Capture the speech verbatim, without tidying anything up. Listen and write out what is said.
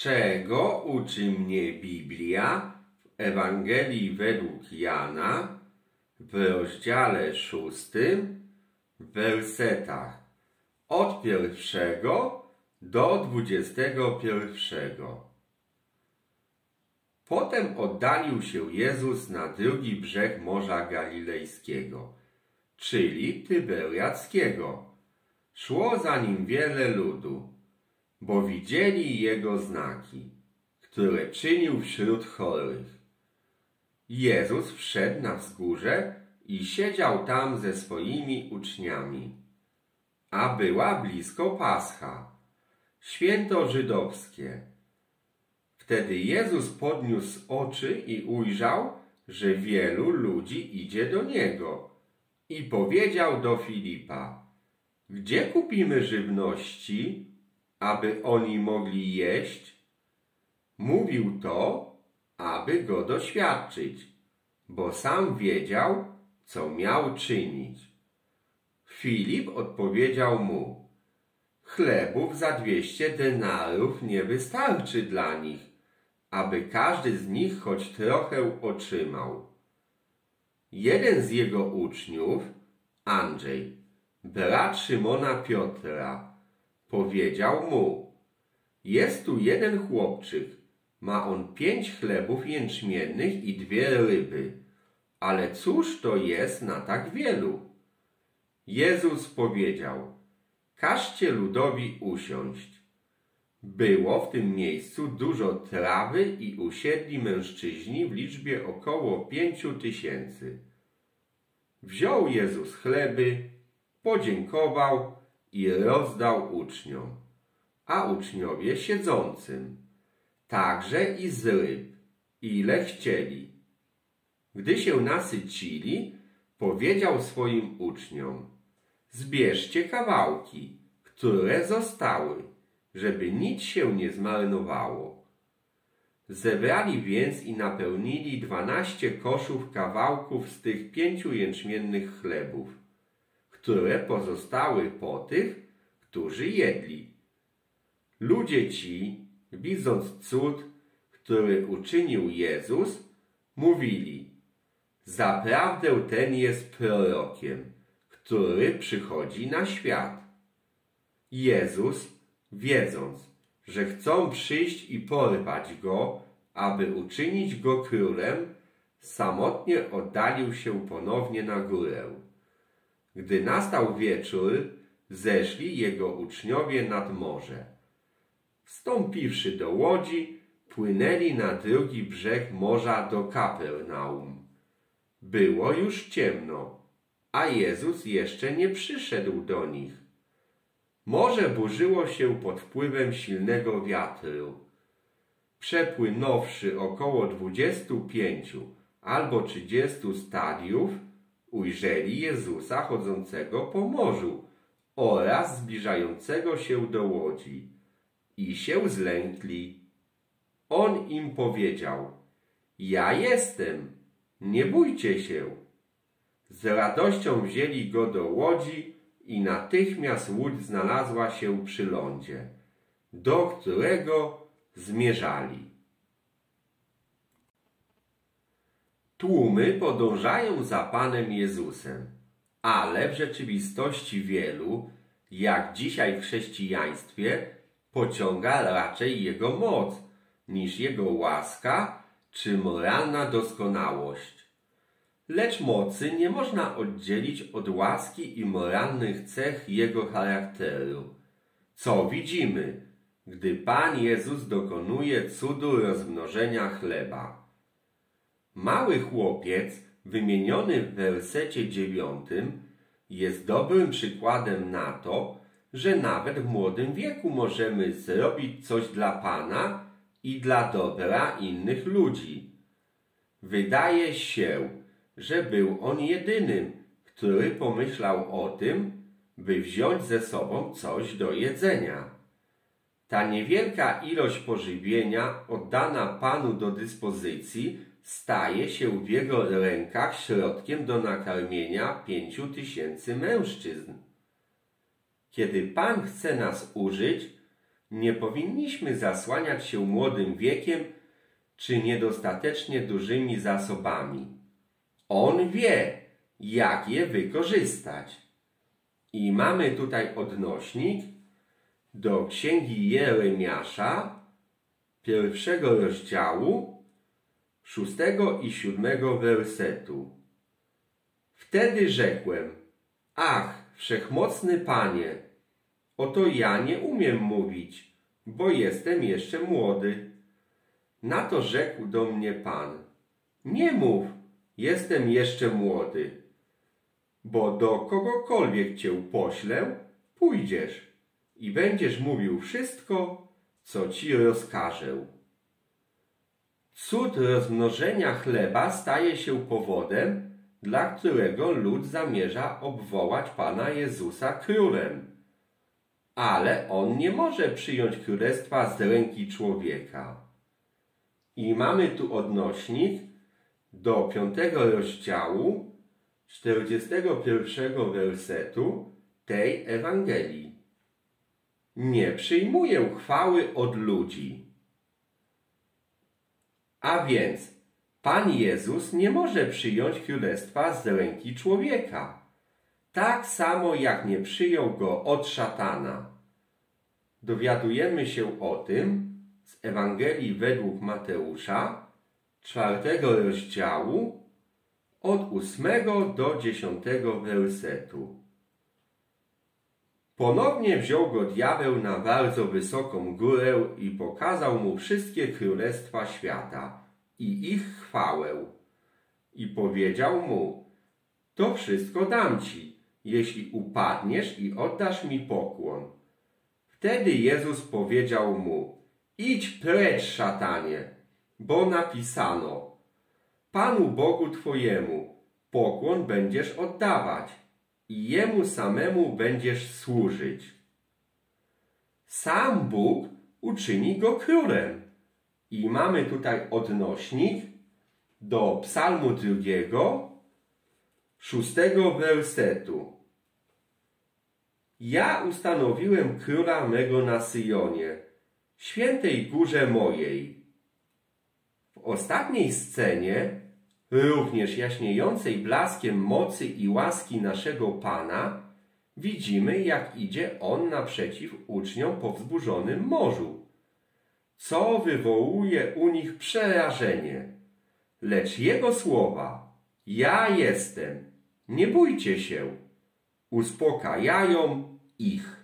czego uczy mnie Biblia w Ewangelii według Jana w rozdziale szóstym, w wersetach od pierwszego do dwudziestego pierwszego. Potem oddalił się Jezus na drugi brzeg Morza Galilejskiego, czyli Tyberiadzkiego. Szło za nim wiele ludu, bo widzieli jego znaki, które czynił wśród chorych. Jezus wszedł na wzgórze i siedział tam ze swoimi uczniami. A była blisko Pascha, święto żydowskie. Wtedy Jezus podniósł oczy i ujrzał, że wielu ludzi idzie do Niego. I powiedział do Filipa: gdzie kupimy żywności, aby oni mogli jeść? Mówił to, aby go doświadczyć, bo sam wiedział, co miał czynić. Filip odpowiedział mu: chlebów za dwieście denarów nie wystarczy dla nich, aby każdy z nich choć trochę otrzymał. Jeden z jego uczniów, Andrzej, brat Szymona Piotra, powiedział mu: jest tu jeden chłopczyk, ma on pięć chlebów jęczmiennych i dwie ryby, ale cóż to jest na tak wielu? Jezus powiedział: każcie ludowi usiąść. Było w tym miejscu dużo trawy i usiedli mężczyźni w liczbie około pięciu tysięcy. Wziął Jezus chleby, podziękował i rozdał uczniom, a uczniowie siedzącym, także i z ryb, ile chcieli. Gdy się nasycili, powiedział swoim uczniom: zbierzcie kawałki, które zostały, żeby nic się nie zmarnowało. Zebrali więc i napełnili dwanaście koszów kawałków z tych pięciu jęczmiennych chlebów, które pozostały po tych, którzy jedli. Ludzie ci, widząc cud, który uczynił Jezus, mówili: zaprawdę ten jest prorokiem, który przychodzi na świat. Jezus, wiedząc, że chcą przyjść i porwać go, aby uczynić go królem, samotnie oddalił się ponownie na górę. Gdy nastał wieczór, zeszli jego uczniowie nad morze. Wstąpiwszy do łodzi, płynęli na drugi brzeg morza do Kapernaum. Było już ciemno, a Jezus jeszcze nie przyszedł do nich. Morze burzyło się pod wpływem silnego wiatru. Przepłynąwszy około dwudziestu pięciu albo trzydziestu stadiów, ujrzeli Jezusa chodzącego po morzu oraz zbliżającego się do łodzi i się zlękli. On im powiedział: ja jestem, nie bójcie się. Z radością wzięli go do łodzi i natychmiast łódź znalazła się przy lądzie, do którego zmierzali. Tłumy podążają za Panem Jezusem, ale w rzeczywistości wielu, jak dzisiaj w chrześcijaństwie, pociąga raczej Jego moc niż Jego łaska czy moralna doskonałość. Lecz mocy nie można oddzielić od łaski i moralnych cech Jego charakteru. Co widzimy, gdy Pan Jezus dokonuje cudu rozmnożenia chleba? Mały chłopiec, wymieniony w wersecie dziewiątym, jest dobrym przykładem na to, że nawet w młodym wieku możemy zrobić coś dla Pana i dla dobra innych ludzi. Wydaje się, że był on jedynym, który pomyślał o tym, by wziąć ze sobą coś do jedzenia. Ta niewielka ilość pożywienia oddana Panu do dyspozycji staje się w jego rękach środkiem do nakarmienia pięciu tysięcy mężczyzn. Kiedy Pan chce nas użyć, nie powinniśmy zasłaniać się młodym wiekiem czy niedostatecznie dużymi zasobami. On wie, jak je wykorzystać. I mamy tutaj odnośnik do księgi Jeremiasza, pierwszego rozdziału, szóstego i siódmego wersetu. Wtedy rzekłem: ach, wszechmocny Panie, oto ja nie umiem mówić, bo jestem jeszcze młody. Na to rzekł do mnie Pan: nie mów, jestem jeszcze młody, bo do kogokolwiek Cię poślę, pójdziesz i będziesz mówił wszystko, co Ci rozkażę. Cud rozmnożenia chleba staje się powodem, dla którego lud zamierza obwołać Pana Jezusa królem. Ale on nie może przyjąć królestwa z ręki człowieka. I mamy tu odnośnik do piątego rozdziału, czterdziestego pierwszego wersetu tej Ewangelii. Nie przyjmuję chwały od ludzi. A więc Pan Jezus nie może przyjąć królestwa z ręki człowieka, tak samo jak nie przyjął go od szatana. Dowiadujemy się o tym z Ewangelii według Mateusza, czwartego rozdziału, od ósmego do dziesiątego wersetu. Ponownie wziął go diabeł na bardzo wysoką górę i pokazał mu wszystkie królestwa świata i ich chwałę. I powiedział mu: to wszystko dam ci, jeśli upadniesz i oddasz mi pokłon. Wtedy Jezus powiedział mu: idź precz, szatanie, bo napisano: Panu Bogu Twojemu pokłon będziesz oddawać i Jemu samemu będziesz służyć. Sam Bóg uczyni go królem. I mamy tutaj odnośnik do psalmu drugiego, szóstego wersetu. Ja ustanowiłem króla mego na Syjonie, świętej górze mojej. W ostatniej scenie, również jaśniejącej blaskiem mocy i łaski naszego Pana, widzimy, jak idzie on naprzeciw uczniom po wzburzonym morzu, co wywołuje u nich przerażenie. Lecz jego słowa: ja jestem, nie bójcie się, uspokajają ich.